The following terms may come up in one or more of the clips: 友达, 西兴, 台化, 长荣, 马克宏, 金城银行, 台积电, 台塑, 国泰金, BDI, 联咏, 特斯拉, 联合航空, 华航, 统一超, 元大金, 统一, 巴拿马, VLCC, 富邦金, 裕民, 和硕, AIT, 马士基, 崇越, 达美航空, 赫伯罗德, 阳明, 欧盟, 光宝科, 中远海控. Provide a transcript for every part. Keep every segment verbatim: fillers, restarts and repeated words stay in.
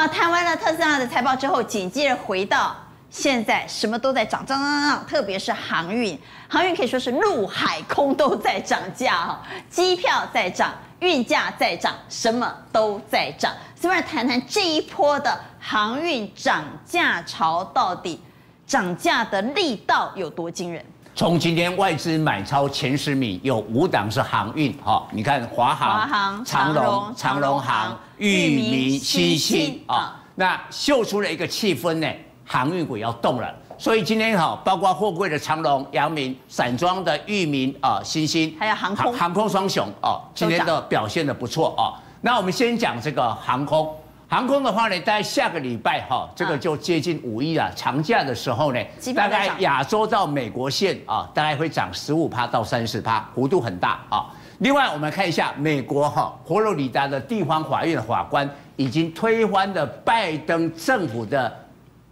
好，谈完了特斯拉的财报之后，紧接着回到现在，什么都在涨，涨涨涨涨，特别是航运，航运可以说是陆海空都在涨价哈，机票在涨，运价在涨，什么都在涨。所以我们来谈谈这一波的航运涨价潮到底涨价的力道有多惊人？从今天外资买超前十名有五档是航运哈，你看华航、长荣、长荣航、裕民、西兴啊，那秀出了一个气氛呢，航运股要动了。所以今天哈，包括货柜的长荣、阳明、散装的裕民啊、西兴，还有航空航空双雄哦，今天的表现的不错哦。那我们先讲这个航空，航空的话呢，大概下个礼拜哈，这个就接近五一啊，长假的时候呢，大概亚洲到美国线啊，大概会涨十五趴到三十趴，幅度很大啊。另外，我们看一下美国哈佛罗里达的地方法院的法官已经推翻了拜登政府的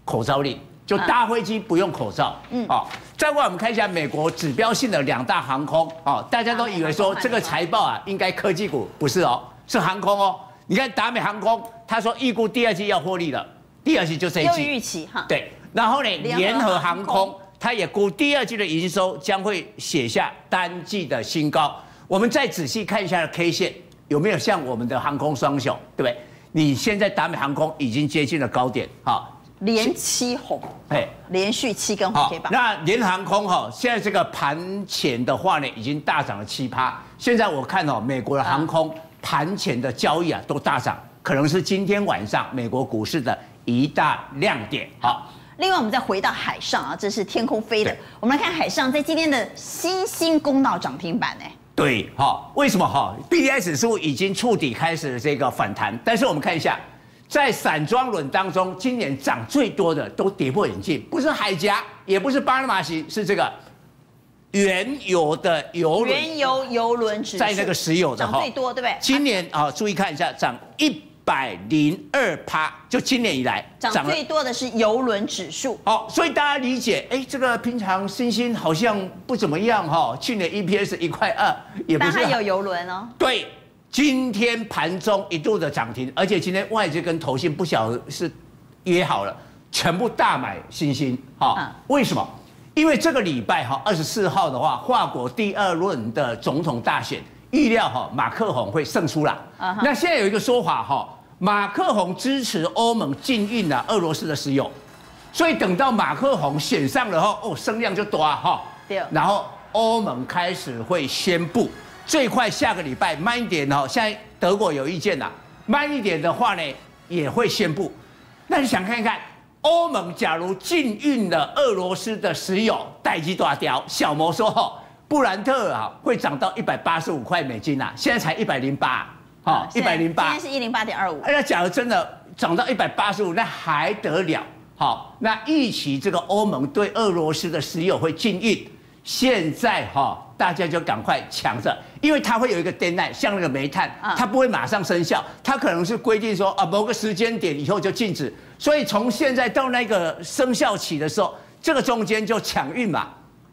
口罩令，就搭飞机不用口罩。嗯，哦，再过来我们看一下美国指标性的两大航空哦，大家都以为说这个财报啊应该科技股，不是哦，是航空哦。你看达美航空，他说预估第二季要获利了，第二季就这一季。预期哈。对，然后呢，联合航空他也估第二季的营收将会写下单季的新高。我们再仔细看一下 K 线有没有像我们的航空双雄，对不对？你现在达美航空已经接近了高点，哈，连七红，哎，连续七根红 K 棒。那联航空哈，现在这个盘前的话呢，已经大涨了七趴。现在我看哦，美国的航空盘前的交易啊都大涨，可能是今天晚上美国股市的一大亮点。好。另外，我们再回到海上啊，这是天空飞的。我们来看海上，在今天的新兴公道涨停板，哎。对，哈，为什么哈 ？B D I 指数已经触底开始这个反弹，但是我们看一下，在散装轮当中，今年涨最多的都跌破眼镜，不是海峡，也不是巴拿马型，是这个原油的油轮，原油油轮指数在那个石油的哈，涨最多，对不对？今年啊，注意看一下，涨一百零二趴，就今年以来涨最多的是油轮指数。好，所以大家理解，哎，这个平常新兴好像不怎么样哈，去年 E P S 一块二，也不是。但它有油轮哦。对，今天盘中一度的涨停，而且今天外资跟投信不晓得是约好了，全部大买新兴哈。为什么？因为这个礼拜哈，二十四号的话，法国第二轮的总统大选，预料哈马克宏会胜出啦。那现在有一个说法哈。马克宏支持欧盟禁运了、啊、俄罗斯的石油，所以等到马克宏选上了后，哦，声量就多哈。对。然后欧盟开始会宣布，最快下个礼拜慢一点哈。现在德国有意见啦、啊，慢一点的话呢也会宣布。那你想看一看，欧盟假如禁运了俄罗斯的石油，代机大条小摩说哈、哦，布兰特啊会涨到一百八十五块美金啦、啊，现在才一百零八。好，一百零八，今天是一零八点二五。哎，那假如真的涨到一百八十五，那还得了？好，那预期这个欧盟对俄罗斯的石油会禁运，现在哈，大家就赶快抢着，因为它会有一个 deadline， 像那个煤炭，它不会马上生效，它可能是规定说啊某个时间点以后就禁止，所以从现在到那个生效期的时候，这个中间就抢运嘛。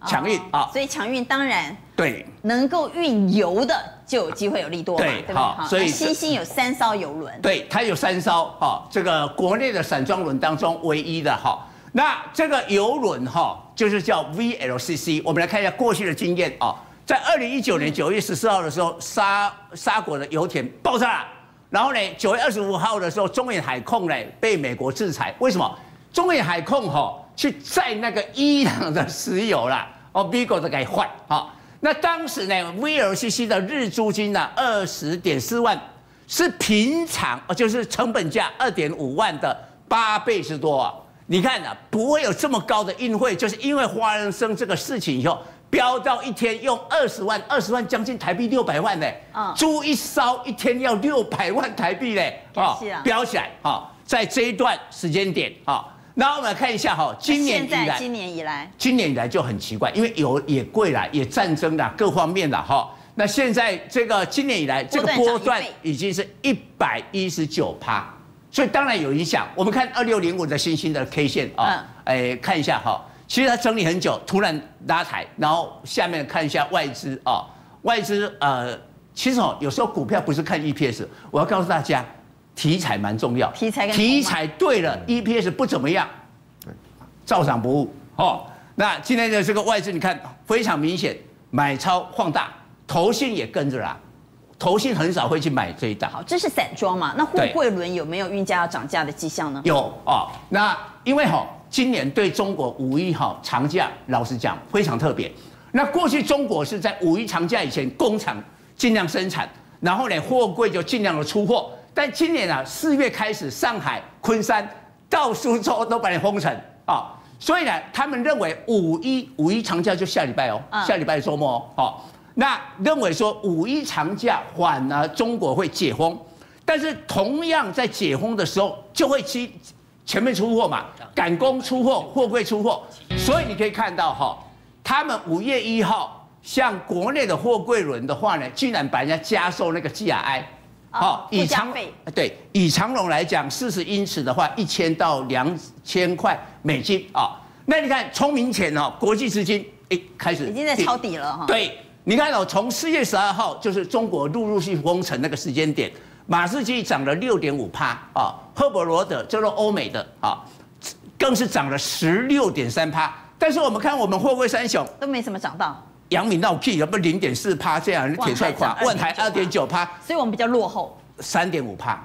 抢运啊，所以抢运当然对能够运油的就有机会有利多嘛，对不对？所以新兴有三艘油轮，对，它有三艘哈，这个国内的散装轮当中唯一的哈。那这个油轮哈，就是叫 V L C C， 我们来看一下过去的经验啊，在二零一九年九月十四号的时候，沙沙国的油田爆炸了，然后呢，九月二十五号的时候，中远海控呢被美国制裁，为什么？中远海控哈。去载那个伊朗的石油啦，哦 ，Bigo 的给换啊。那当时呢 ，V L C C 的日租金呢二十点四万，是平常就是成本价二点五万的八倍之多啊。你看啊，不会有这么高的运费，就是因为花人生这个事情以后，飙到一天用二十万，二十万将近台币六百万呢、欸。啊，租一艘一天要六百万台币嘞，啊，飙起来啊，在这一段时间点啊。那我们来看一下哈，今年以来，今年以来，今年以来就很奇怪，因为油也贵了，也战争了，各方面了哈。那现在这个今年以来，这个波段已经是一百一十九趴，所以当然有影响。我们看二六零五的新兴的 K 线啊，哎，看一下哈，其实它整理很久，突然拉抬，然后下面看一下外资啊，外资呃，其实哦，有时候股票不是看 E P S， 我要告诉大家，题材蛮重要，题材题材对了 ，E P S 不怎么样，照涨不误哦。那今天的这个外资你看非常明显，买超放大，投信也跟着啦。 投信很少会去买这一档，好，这是散装嘛？那货柜轮有没有运价要涨价的迹象呢？有啊、哦，那因为哈、哦，今年对中国五一哈、哦、长假，老实讲非常特别。那过去中国是在五一长假以前，工厂尽量生产，然后呢，货柜就尽量的出货。但今年啊，四月开始，上海、昆山到苏州都把你封城啊、哦，所以呢，他们认为五一五一长假就下礼拜哦，嗯、下礼拜周末哦，哦 那认为说五一长假反而中国会解封，但是同样在解封的时候就会去前面出货嘛，赶工出货，货柜出货，所以你可以看到哈、哦，他们五月一号像国内的货柜轮的话呢，居然把人家加收那个 G R I， 好、哦，以长对以长荣来讲，四十英尺的话，一千到两千块美金啊、哦，那你看聪明钱哦，国际资金哎开始已经在抄底了哈、哦，对。 你看哦，从四月十二号就是中国陆陆续封城那个时间点，马士基涨了六点五趴啊，赫伯罗德就是欧美的啊，更是涨了十六点三趴。但是我们看我们货柜三雄都没怎么涨到，阳明闹 K 有不零点四趴这样，铁帅垮，万台二点九趴，所以我们比较落后，三点五趴，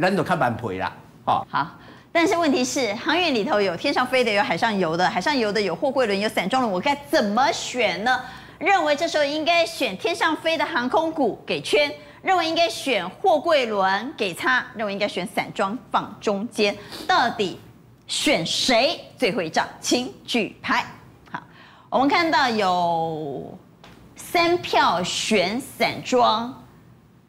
咱都看板赔啦啊。好。 但是问题是，航运里头有天上飞的，有海上游的，海上游的有货柜轮，有散装轮，我该怎么选呢？认为这时候应该选天上飞的航空股给圈，认为应该选货柜轮给叉，认为应该选散装放中间，到底选谁最会涨？请举牌。好，我们看到有三票选散装，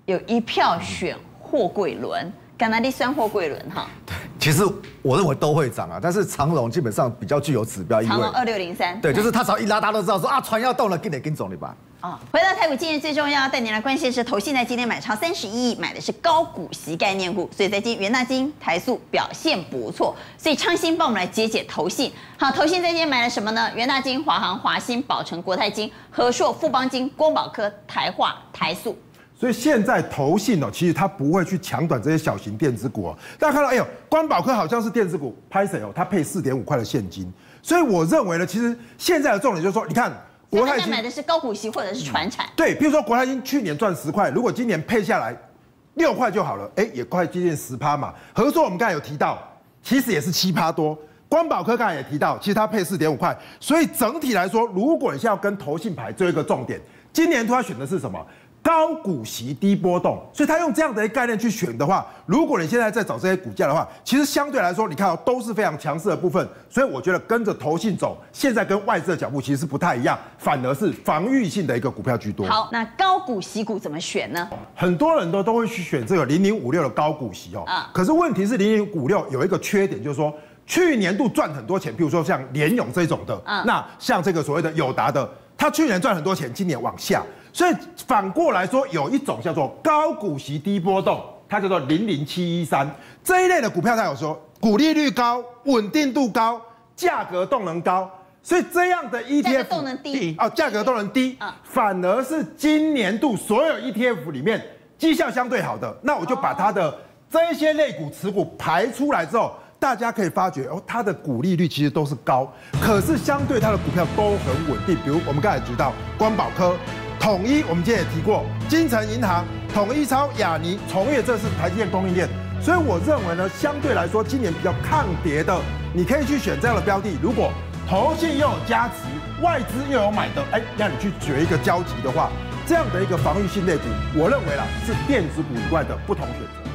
有一票选货柜轮。 甘拿利算货柜轮哈，对，其实我认为都会涨啊，但是长荣基本上比较具有指标意味。长荣二六零三，对，就是它只要一拉，大家都知道说啊，船要动了，跟得跟总理吧。啊，回到台股，今日最重要带你来关心是，投信在今天买超三十一亿，买的是高股息概念股，所以在今元大金、台塑表现不错，所以昌兴帮我们来解解投信。好，投信在今天买了什么呢？元大金、华航、华兴、宝成、国泰金、和硕、富邦金、光宝科、台化、台塑。 所以现在投信哦，其实它不会去抢短这些小型电子股哦。大家看到，哎呦，光宝科好像是电子股，拍谁哦？它配 四点五 块的现金。所以我认为呢，其实现在的重点就是说，你看国泰金买的是高股息或者是传产、嗯。对，比如说国泰金去年赚十块，如果今年配下来六块就好了，哎，也快接近十趴嘛。合作我们刚才有提到，其实也是七趴多。 光宝科刚才也提到，其实它配 四点五 块，所以整体来说，如果你现在要跟投信牌，最后一个重点，今年他选的是什么？高股息低波动，所以他用这样的一个概念去选的话，如果你现在在找这些股价的话，其实相对来说，你看哦，都是非常强势的部分，所以我觉得跟着投信走，现在跟外资的脚步其实不太一样，反而是防御性的一个股票居多。好，那高股息股怎么选呢？很多人都都会去选这个零零五六的高股息哦，啊，可是问题是零零五六有一个缺点，就是说。 去年度赚很多钱，譬如说像联咏这种的，嗯、那像这个所谓的友达的，他去年赚很多钱，今年往下，所以反过来说，有一种叫做高股息低波动，它叫做零零七一三这一类的股票，它有说股利率高、稳定度高、价格动能高，所以这样的 E T F 动能低啊，价格动能低，嗯、反而是今年度所有 E T F 里面绩效相对好的，那我就把它的这些类股持股排出来之后。 大家可以发觉哦，它的股利率其实都是高，可是相对它的股票都很稳定。比如我们刚才提到光宝科、统一，我们今天也提过，金城银行、统一超、亚尼、崇越，这是台积电供应链。所以我认为呢，相对来说今年比较抗跌的，你可以去选这样的标的。如果投信又有加持，外资又有买的，哎，让你去决一个交集的话，这样的一个防御性类股，我认为啦是电子股以外的不同选择。